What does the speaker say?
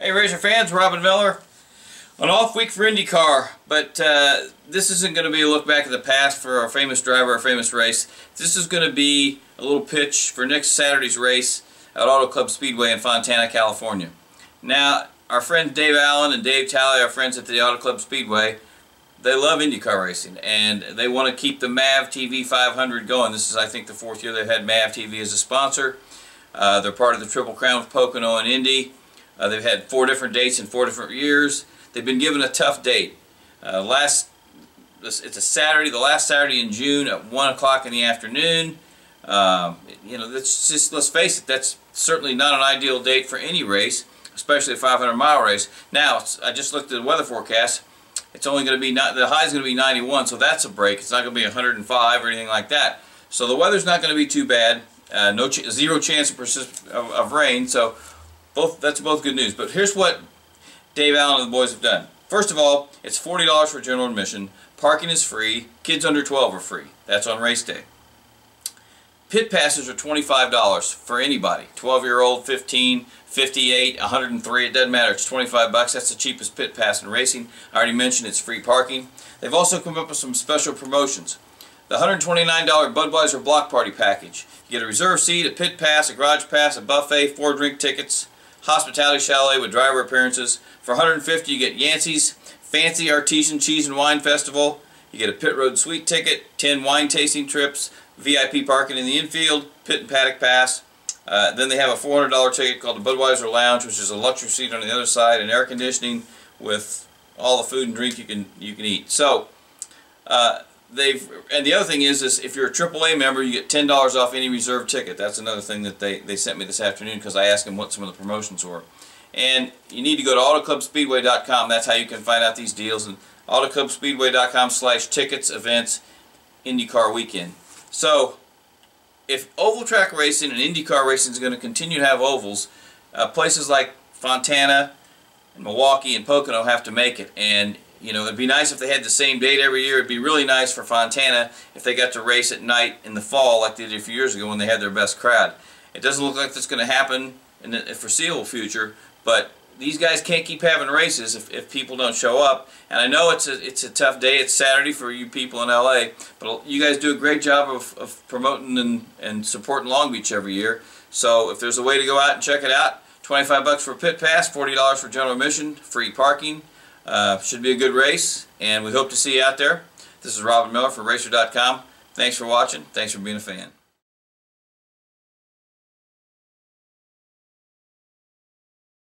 Hey Racer fans, Robin Miller. An off week for IndyCar, but this isn't going to be a look back at the past for our famous driver, our famous race. This is going to be a little pitch for next Saturday's race at Auto Club Speedway in Fontana, California. Now, our friends Dave Allen and Dave Talley, our friends at the Auto Club Speedway, they love IndyCar racing, and they want to keep the MAV TV 500 going. This is, I think, the fourth year they've had MAV TV as a sponsor. They're part of the Triple Crown of Pocono and Indy. They've had four different dates in 4 different years. They've been given a tough date. It's a Saturday, the last Saturday in June at 1 o'clock in the afternoon. You know, that's just, let's face it, that's certainly not an ideal date for any race, especially a 500-mile race. Now, I just looked at the weather forecast. It's only going to be the high is going to be 91, so that's a break. It's not going to be 105 or anything like that. So the weather's not going to be too bad. Zero chance of rain. So. That's both good news, but here's what Dave Allen and the boys have done. First of all, it's $40 for general admission. Parking is free. Kids under 12 are free. That's on race day. Pit passes are $25 for anybody, 12-year-old, 15, 58, 103. It doesn't matter. It's 25 bucks. That's the cheapest pit pass in racing. I already mentioned it's free parking. They've also come up with some special promotions. The $129 Budweiser block party package. You get a reserve seat, a pit pass, a garage pass, a buffet, 4 drink tickets. Hospitality chalet with driver appearances. For $150 you get Yancey's Fancy Artisan Cheese and Wine Festival. You get a pit road suite ticket, 10 wine tasting trips, VIP parking in the infield, pit and paddock pass. Then they have a $400 ticket called the Budweiser Lounge, which is a luxury seat on the other side and air conditioning with all the food and drink you can eat. So and the other thing is if you're a AAA member, you get $10 off any reserve ticket. That's another thing that they sent me this afternoon because I asked them what some of the promotions were. And you need to go to Autoclubspeedway.com. That's how you can find out ththese deals. And Autoclubspeedway.com/tickets/events/IndyCar weekend. So if oval track racing and IndyCar racing is going to continue to have ovals, places like Fontana and Milwaukee and Pocono have to make it. And you know, it'd be nice if they had the same date every year. It'd be really nice for Fontana if they got to race at night in the fall like they did a few years ago when they had their best crowd. It doesn't look like that's going to happen in the foreseeable future, but these guys can't keep having races if people don't show up. And I know it's a tough day. It's Saturday for you people in L.A., but you guys do a great job of promoting and supporting Long Beach every year. So if there's a way to go out and check it out, 25 bucks for pit pass, $40 for general admission, free parking. Should be a good race, and we hope to see you out there. This is Robin Miller for racer.com. Thanks for watching. Thanks for being a fan.